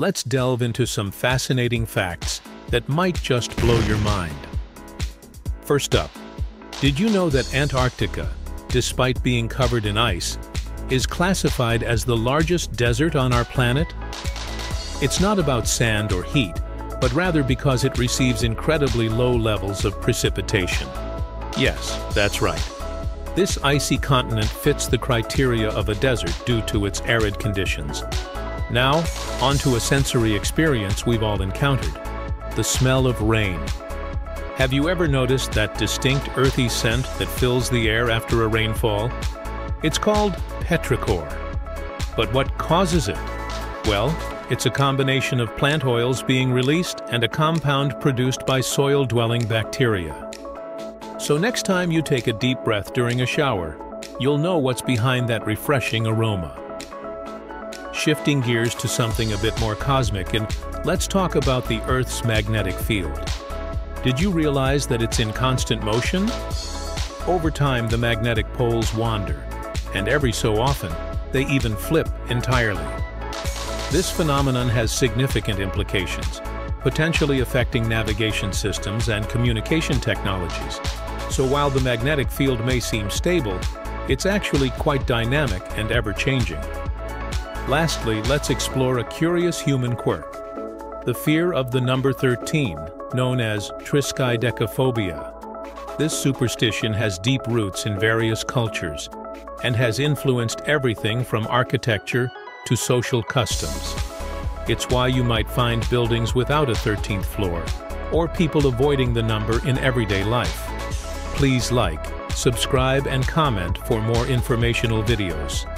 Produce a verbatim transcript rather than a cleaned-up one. let's delve into some fascinating facts that might just blow your mind. First up, did you know that Antarctica, despite being covered in ice, is classified as the largest desert on our planet? It's not about sand or heat, but rather because it receives incredibly low levels of precipitation. Yes, that's right. This icy continent fits the criteria of a desert due to its arid conditions. Now, onto a sensory experience we've all encountered: the smell of rain. Have you ever noticed that distinct earthy scent that fills the air after a rainfall? It's called petrichor. But what causes it? Well, it's a combination of plant oils being released and a compound produced by soil-dwelling bacteria. So next time you take a deep breath during a shower, you'll know what's behind that refreshing aroma. Shifting gears to something a bit more cosmic, and let's talk about the Earth's magnetic field. Did you realize that it's in constant motion? Over time, the magnetic poles wander, and every so often, they even flip entirely. This phenomenon has significant implications, potentially affecting navigation systems and communication technologies. So while the magnetic field may seem stable, it's actually quite dynamic and ever-changing. Lastly, let's explore a curious human quirk: the fear of the number thirteen, known as triskaidekaphobia. This superstition has deep roots in various cultures and has influenced everything from architecture to social customs. It's why you might find buildings without a thirteenth floor, or people avoiding the number in everyday life. Please like, subscribe, and comment for more informational videos.